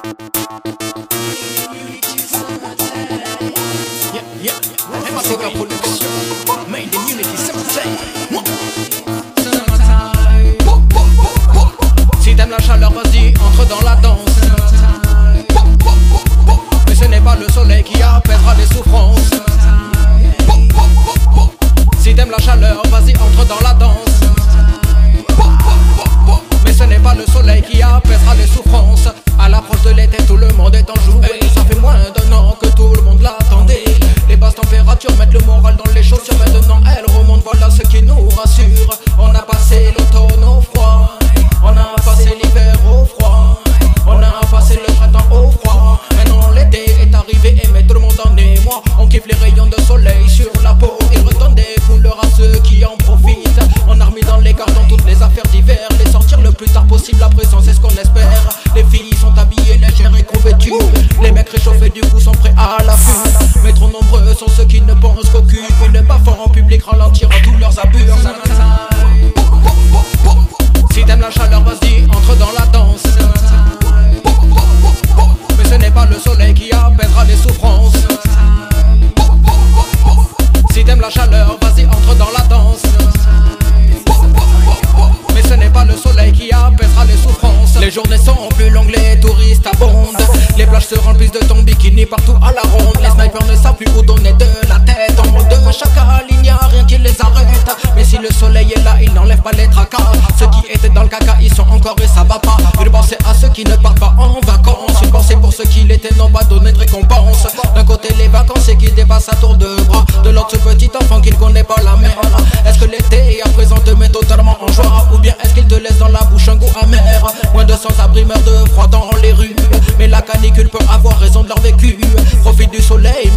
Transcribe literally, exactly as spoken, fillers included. Si t'aimes la chaleur, vas-y, entre dans la danse. Mais ce n'est pas le soleil qui apaisera les souffrances. Si t'aimes la chaleur, vas-y, entre dans la danse. Mais ce n'est pas le soleil qui apaisera les souffrances. À l'approche de l'été, tout le monde est enjoué. Ça fait moins d'un an que tout le monde l'attendait. Les basses températures mettent le moral dans les chaussures. Maintenant elles remontent, voilà ce qui nous rassure. On a passé l'automne au froid, on a passé l'hiver au froid, on a passé le printemps au froid. Maintenant l'été est arrivé et met tout le monde en émoi. On kiffe les rayons de soleil sur la peau. Ils redonnent des couleurs à ceux qui en profitent. On a remis dans les cartons toutes les affaires d'hiver. Les sortir le plus tard possible, à présent c'est ce qu'on espère. Les filles sont habillées, légères et convêtues. Les mecs réchauffés du coup sont prêts à l'affût. Mais trop nombreux sont ceux qui ne pensent qu'au cul. Et ne pas fort en public ralentira tous leurs abus. Si t'aimes la chaleur, vas-y, entre dans la danse. Mais ce n'est pas le soleil qui apaisera les souffrances. Si t'aimes la chaleur, vas-y, entre dans la danse. Mais ce n'est pas le soleil qui apaisera les souffrances. Les journées sont plus longues, les touristes abondent. Les plages se remplissent de ton bikini partout à la ronde. Les snipers ne savent plus où donner de la tête. En haut de chacal, il n'y a rien qui les arrête. Mais si le soleil est là, il n'enlève pas les tracas. Ceux qui étaient dans le caca, ils sont encore et ça va pas. Une pensée à ceux qui ne partent pas en vacances. Une pensée pour ceux qui l'étaient n'ont pas donné de récompense. D'un côté les vacances et qui dépassent à tour de bras. De l'autre ce petit enfant qui ne connaît pas la mer. Est-ce que l'été à présent te met totalement en joie, ou bien est-ce qu'il te laisse dans la bouche un goût amer? Moins de sans-abri meurent de froid dans les rues. Mais la canicule peut avoir raison de leur vécu. Profite du soleil